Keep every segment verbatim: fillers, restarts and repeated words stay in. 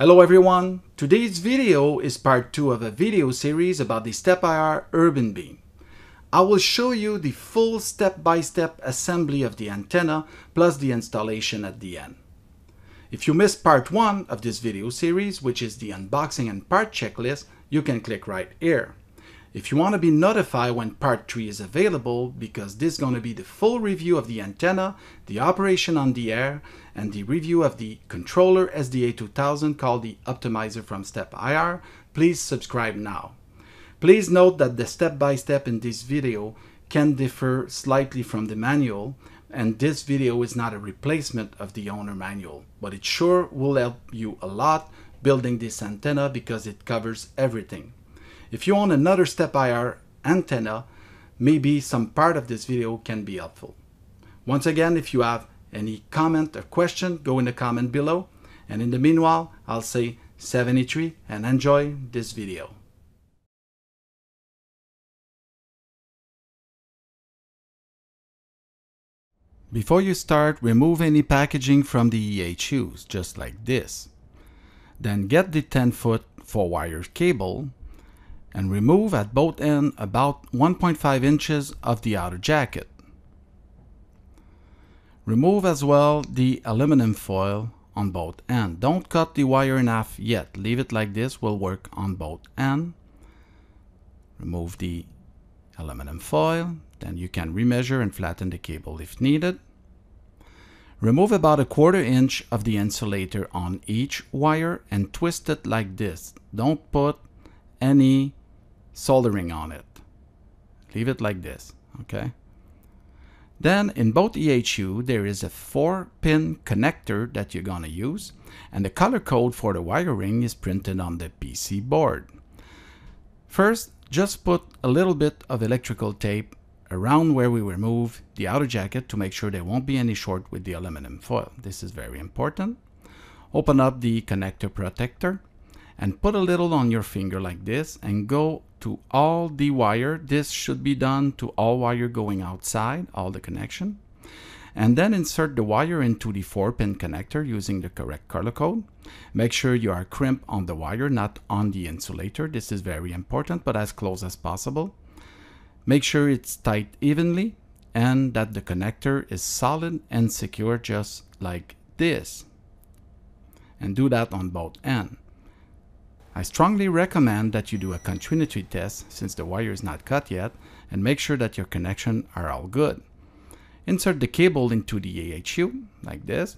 Hello everyone! Today's video is part two of a video series about the SteppIR UrbanBeam. I will show you the full step-by-step assembly of the antenna plus the installation at the end. If you missed part one of this video series, which is the unboxing and part checklist, you can click right here. If you want to be notified when part three is available, because this is going to be the full review of the antenna, the operation on the air, and the review of the controller S D A two thousand called the OptimizIR from SteppIR, please subscribe now. Please note that the step-by-step in this video can differ slightly from the manual, and this video is not a replacement of the owner manual, but it sure will help you a lot building this antenna because it covers everything. If you own another SteppIR antenna, maybe some part of this video can be helpful. Once again, if you have any comment or question, go in the comment below. And in the meanwhile, I'll say seventy-three and enjoy this video. Before you start, remove any packaging from the E H Us, just like this. Then get the ten foot four wire cable and remove at both ends about one point five inches of the outer jacket. Remove as well the aluminum foil on both ends. Don't cut the wire in half yet. Leave it like this, will work on both ends. Remove the aluminum foil, then you can remeasure and flatten the cable if needed. Remove about a quarter inch of the insulator on each wire and twist it like this. Don't put any soldering on it. Leave it like this, okay? Then in both E H U there is a four pin connector that you're gonna use, and the color code for the wiring is printed on the P C board. First, just put a little bit of electrical tape around where we remove the outer jacket to make sure there won't be any short with the aluminum foil. This is very important. Open up the connector protector and put a little on your finger like this and go to all the wire. This should be done to all wire going outside, all the connection. And then insert the wire into the four pin connector using the correct color code. Make sure you are crimped on the wire, not on the insulator. This is very important, but as close as possible. Make sure it's tight evenly and that the connector is solid and secure, just like this. And do that on both ends. I strongly recommend that you do a continuity test since the wire is not cut yet, and make sure that your connections are all good. Insert the cable into the E H U like this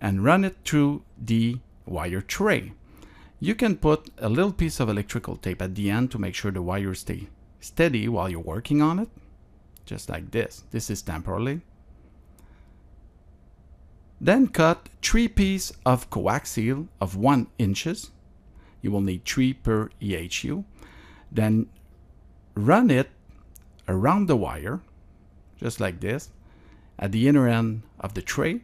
and run it through the wire tray. You can put a little piece of electrical tape at the end to make sure the wires stay steady while you're working on it, just like this. This is temporarily. Then cut three pieces of coaxial of one inch. You will need three per E H U. Then run it around the wire, just like this, at the inner end of the tray.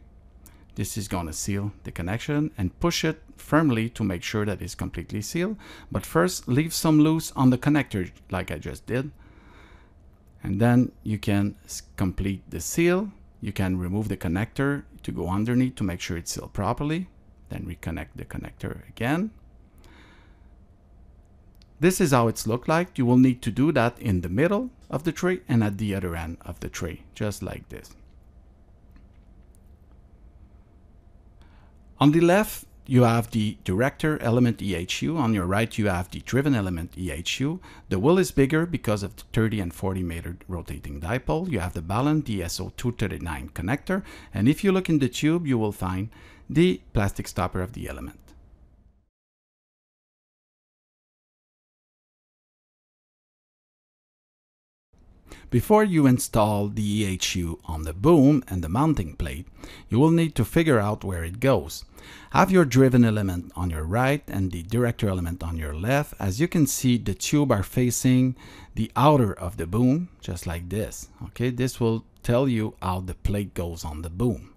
This is going to seal the connection, and push it firmly to make sure that it's completely sealed. But first, leave some loose on the connector, like I just did. And then you can complete the seal. You can remove the connector to go underneath to make sure it's sealed properly. Then reconnect the connector again. This is how it's looked like. You will need to do that in the middle of the tray and at the other end of the tray, just like this. On the left, you have the director element E H U. On your right, you have the driven element E H U. The wheel is bigger because of the thirty and forty meter rotating dipole. You have the balanced D S O two thirty-nine connector. And if you look in the tube, you will find the plastic stopper of the element. Before you install the E H U on the boom and the mounting plate, you will need to figure out where it goes. Have your driven element on your right and the director element on your left. As you can see, the tubes are facing the outer of the boom, just like this. Okay, this will tell you how the plate goes on the boom.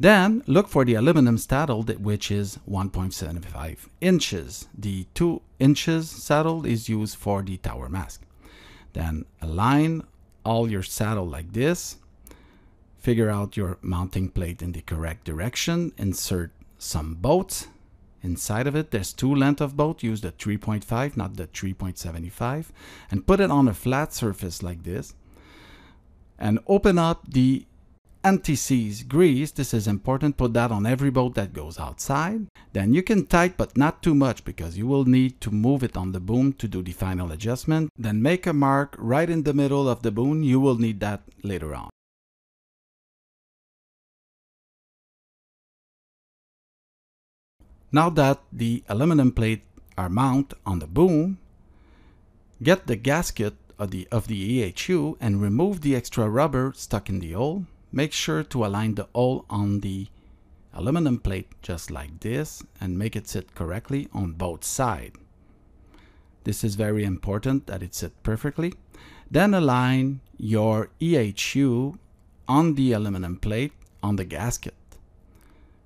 Then look for the aluminum saddle, which is one point seven five inches. The two inches saddle is used for the tower mask. Then align all your saddle like this. Figure out your mounting plate in the correct direction. Insert some bolts Inside of it, there's two length of both. Use the three point five, not the three point seven five, and put it on a flat surface like this. And open up the anti-seize grease. This is important. Put that on every boat that goes outside. Then you can tighten, but not too much, because you will need to move it on the boom to do the final adjustment. Then make a mark right in the middle of the boom. You will need that later on. Now that the aluminum plate are mounted on the boom, get the gasket of the, of the E H U and remove the extra rubber stuck in the hole. Make sure to align the hole on the aluminum plate just like this and make it sit correctly on both sides. This is very important that it sit perfectly. Then align your E H U on the aluminum plate on the gasket.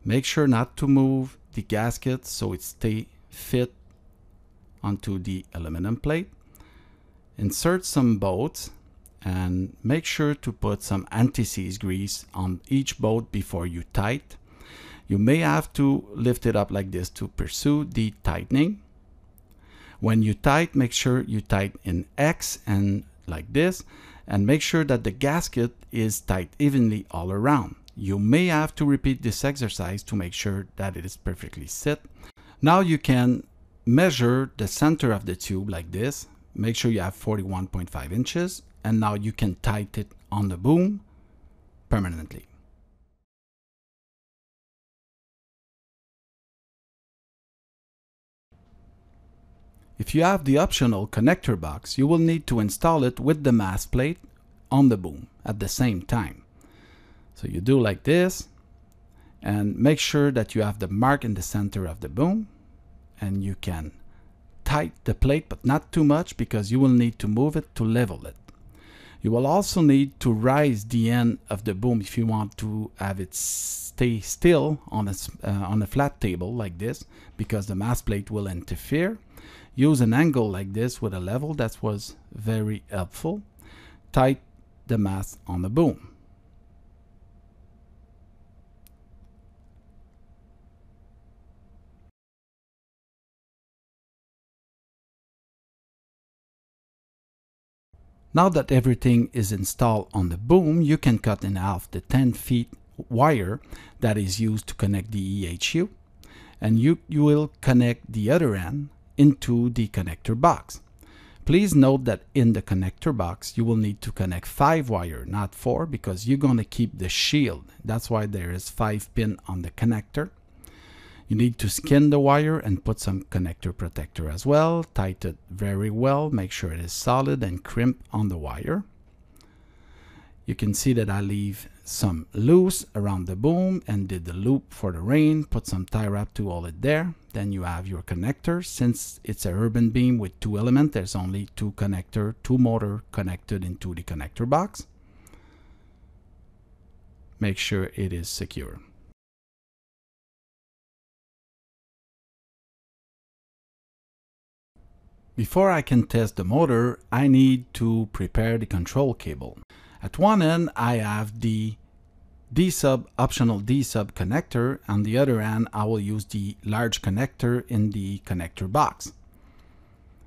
Make sure not to move the gasket so it stay fit onto the aluminum plate. Insert some bolts and make sure to put some anti-seize grease on each bolt before you tighten. You may have to lift it up like this to pursue the tightening. When you tighten, make sure you tighten in X and like this, and make sure that the gasket is tight evenly all around. You may have to repeat this exercise to make sure that it is perfectly set. Now you can measure the center of the tube like this. Make sure you have forty-one point five inches, and now you can tighten it on the boom permanently. If you have the optional connector box, you will need to install it with the mast plate on the boom at the same time. So you do like this and make sure that you have the mark in the center of the boom, and you can tighten the plate, but not too much, because you will need to move it to level it. You will also need to raise the end of the boom if you want to have it stay still on a, uh, on a flat table like this, because the mast plate will interfere. Use an angle like this with a level. That was very helpful. Tighten the mast on the boom. Now that everything is installed on the boom, you can cut in half the ten feet wire that is used to connect the E H U, and you, you will connect the other end into the connector box. Please note that in the connector box, you will need to connect five wire, not four, because you're going to keep the shield. That's why there is five pin on the connector. You need to skin the wire and put some connector protector as well. Tighten it very well. Make sure it is solid and crimp on the wire. You can see that I leave some loose around the boom and did the loop for the rain. Put some tie wrap to hold it there. Then you have your connector. Since it's an urban beam with two elements, there's only two connector, two motor connected into the connector box. Make sure it is secure. Before I can test the motor, I need to prepare the control cable. At one end, I have the D-sub, optional D-sub connector. On the other end, I will use the large connector in the connector box.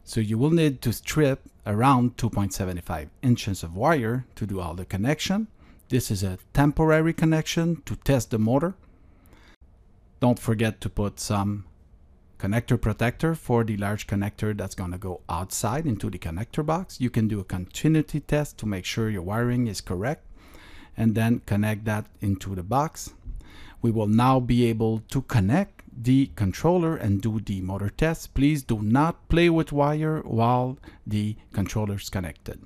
So you will need to strip around two point seven five inches of wire to do all the connection. This is a temporary connection to test the motor. Don't forget to put some connector protector for the large connector that's going to go outside into the connector box. You can do a continuity test to make sure your wiring is correct, and then connect that into the box. We will now be able to connect the controller and do the motor test. Please do not play with wire while the controller is connected.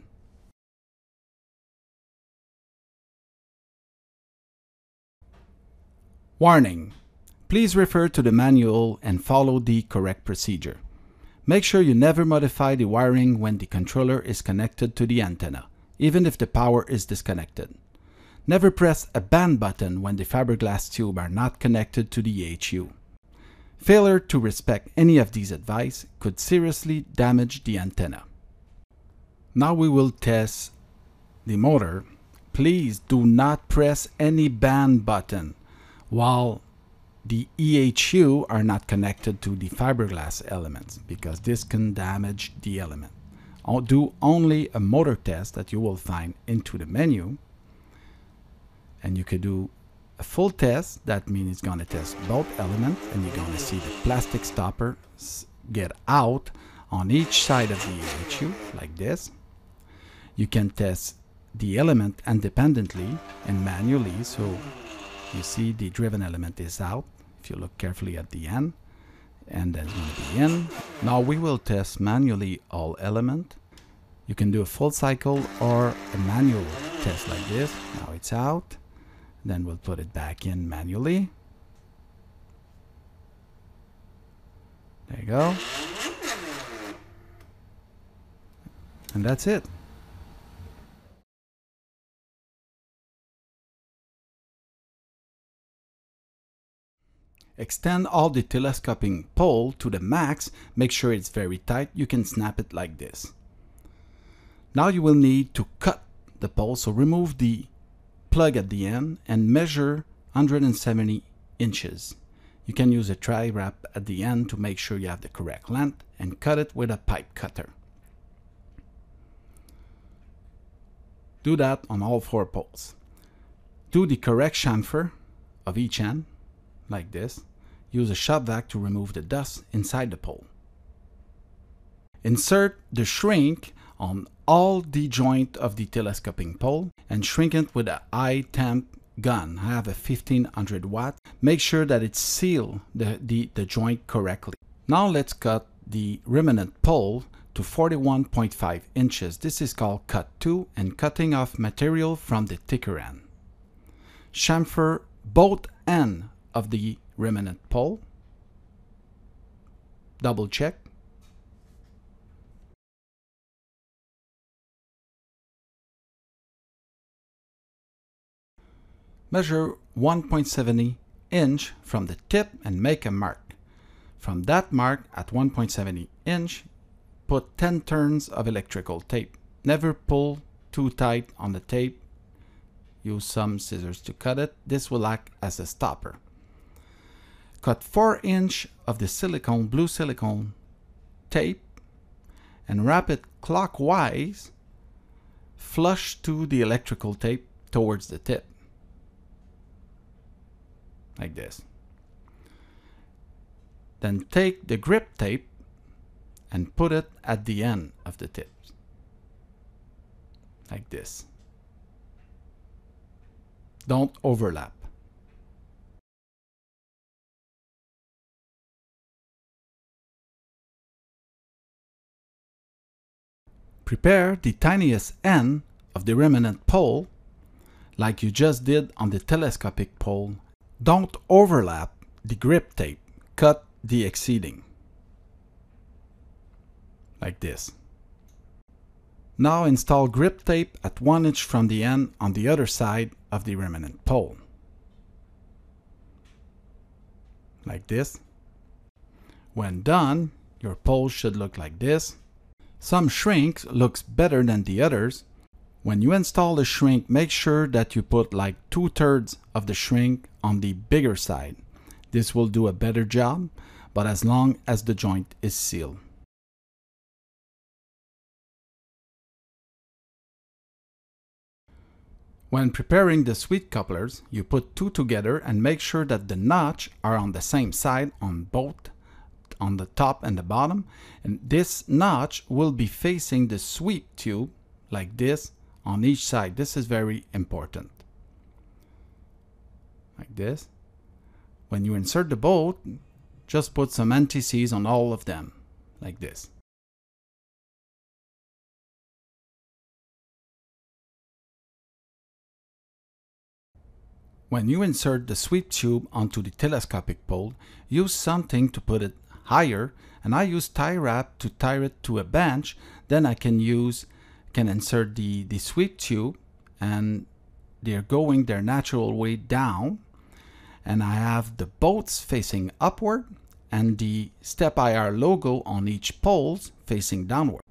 Warning! Please refer to the manual and follow the correct procedure. Make sure you never modify the wiring when the controller is connected to the antenna, even if the power is disconnected. Never press a band button when the fiberglass tubes are not connected to the E H U. Failure to respect any of these advice could seriously damage the antenna. Now we will test the motor. Please do not press any band button while the E H U are not connected to the fiberglass elements because this can damage the element. I'll do only a motor test that you will find into the menu, and you can do a full test. That means it's going to test both elements, and you're going to see the plastic stopper get out on each side of the E H U like this. You can test the element independently and manually, so you see the driven element is out if you look carefully at the end, and that's going to be in. Now we will test manually all element. You can do a full cycle or a manual test like this. Now it's out, then we'll put it back in manually. There you go, and that's it. Extend all the telescoping pole to the max, make sure it's very tight, you can snap it like this. Now you will need to cut the pole, so remove the plug at the end and measure one hundred seventy inches. You can use a tri-wrap at the end to make sure you have the correct length, and cut it with a pipe cutter. Do that on all four poles. Do the correct chamfer of each end, like this. Use a shop vac to remove the dust inside the pole. Insert the shrink on all the joint of the telescoping pole and shrink it with a high temp gun. I have a fifteen hundred watt. Make sure that it seals the, the, the joint correctly. Now let's cut the remnant pole to forty-one point five inches. This is called cut two and cutting off material from the thicker end. Chamfer both ends of the remnant pole. Double check. Measure one point seven inch from the tip and make a mark. From that mark at one point seven inch, put ten turns of electrical tape. Never pull too tight on the tape. Use some scissors to cut it. This will act as a stopper. Cut four inch of the silicone, blue silicone tape, and wrap it clockwise flush to the electrical tape towards the tip. Like this. Then take the grip tape and put it at the end of the tip. Like this. Don't overlap. Prepare the tiniest end of the remnant pole like you just did on the telescopic pole. Don't overlap the grip tape. Cut the exceeding. Like this. Now install grip tape at one inch from the end on the other side of the remnant pole. Like this. When done, your pole should look like this. Some shrinks looks better than the others. When you install the shrink, make sure that you put like two-thirds of the shrink on the bigger side. This will do a better job, but as long as the joint is sealed. When preparing the sweep couplers, you put two together and make sure that the notches are on the same side on both, on the top and the bottom, and this notch will be facing the sweep tube like this on each side. This is very important. Like this. When you insert the bolt, just put some anti-seize on all of them like this. When you insert the sweep tube onto the telescopic pole, use something to put it higher, and I use tie wrap to tie it to a bench. Then I can use can insert the, the sweep tube, and they're going their natural way down, and I have the bolts facing upward and the SteppIR logo on each pole facing downward.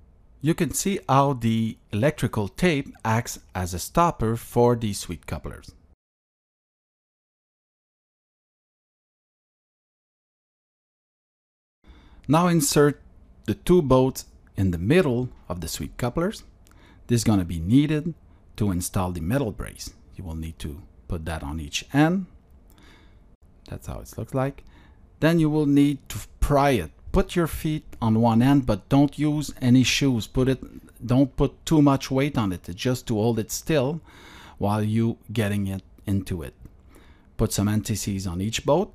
You can see how the electrical tape acts as a stopper for the sweep couplers. Now insert the two bolts in the middle of the sweep couplers. This is going to be needed to install the metal brace. You will need to put that on each end. That's how it looks like. Then you will need to pry it. Put your feet on one end, but don't use any shoes. Put it, don't put too much weight on it. It's just to hold it still while you getting it into it. Put some anti-seize on each bolt,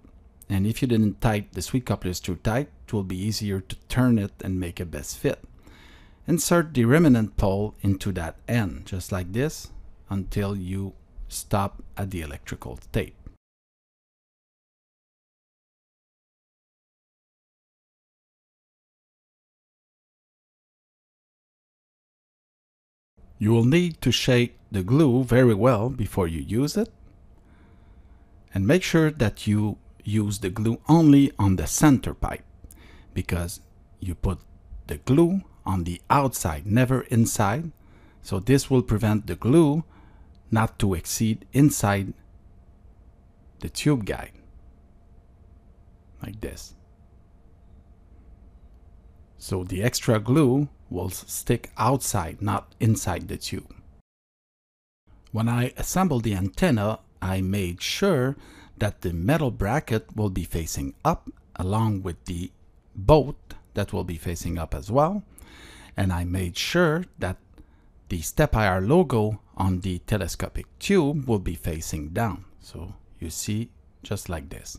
and if you didn't tight the sweep couplers too tight, it will be easier to turn it and make a best fit. Insert the remnant pole into that end, just like this, until you stop at the electrical tape. You will need to shake the glue very well before you use it, and make sure that you use the glue only on the center pipe, because you put the glue on the outside, never inside, so this will prevent the glue not to exceed inside the tube guide, like this. So the extra glue will stick outside, not inside the tube. When I assembled the antenna, I made sure that the metal bracket will be facing up, along with the bolt that will be facing up as well. And I made sure that the SteppIR logo on the telescopic tube will be facing down. So you see, just like this.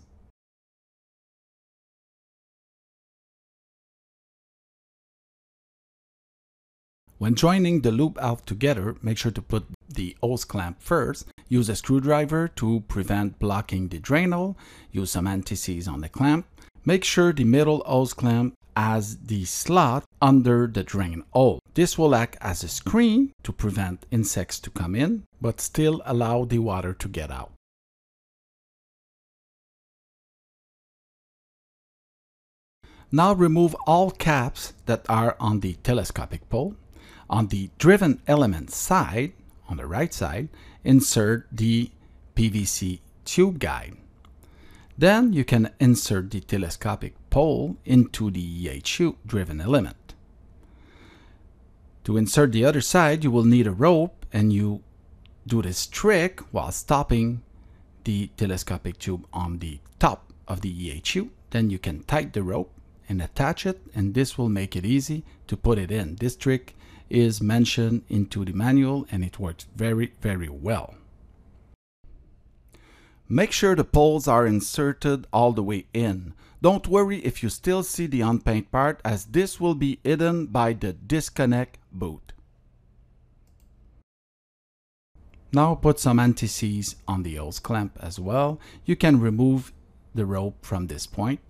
When joining the loop out together, make sure to put the hose clamp first. Use a screwdriver to prevent blocking the drain hole. Use some anti-seize on the clamp. Make sure the middle hose clamp has the slot under the drain hole. This will act as a screen to prevent insects to come in, but still allow the water to get out. Now remove all caps that are on the telescopic pole. On the driven element side, on the right side, insert the P V C tube guide. Then you can insert the telescopic pole into the E H U driven element. To insert the other side, you will need a rope, and you do this trick while stopping the telescopic tube on the top of the E H U. Then you can tighten the rope and attach it, and this will make it easy to put it in. This trick is mentioned into the manual, and it works very, very well. Make sure the poles are inserted all the way in. Don't worry if you still see the unpainted part, as this will be hidden by the disconnect boot. Now put some anti-seize on the hose clamp as well. You can remove the rope from this point.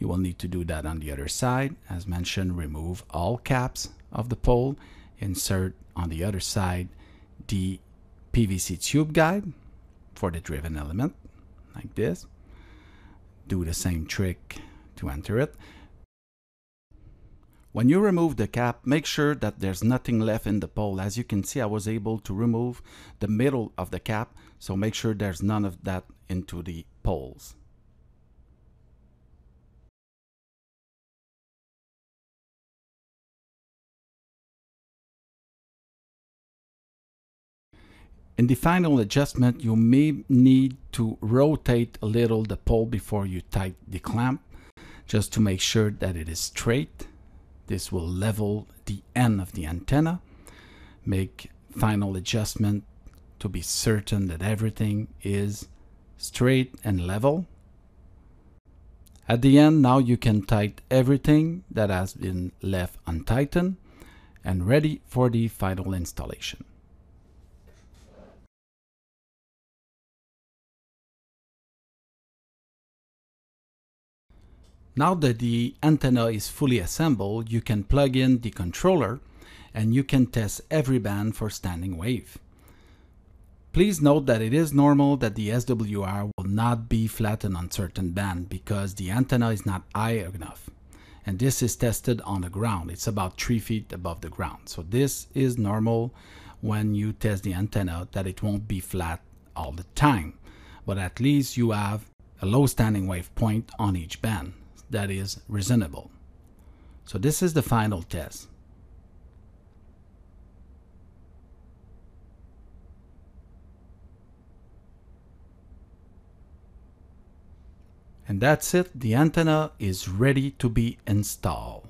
You will need to do that on the other side. As mentioned, remove all caps of the pole, insert on the other side the P V C tube guide for the driven element, like this. Do the same trick to enter it. When you remove the cap, make sure that there's nothing left in the pole. As you can see, I was able to remove the middle of the cap, so make sure there's none of that into the poles. In the final adjustment, you may need to rotate a little the pole before you tighten the clamp, just to make sure that it is straight. This will level the end of the antenna. Make final adjustment to be certain that everything is straight and level. At the end, now you can tighten everything that has been left untightened, and ready for the final installation. Now that the antenna is fully assembled, you can plug in the controller, and you can test every band for standing wave. Please note that it is normal that the S W R will not be flattened on certain band, because the antenna is not high enough. And this is tested on the ground. It's about three feet above the ground. So this is normal when you test the antenna, that it won't be flat all the time. But at least you have a low standing wave point on each band. That is reasonable. So this is the final test. And that's it, the antenna is ready to be installed.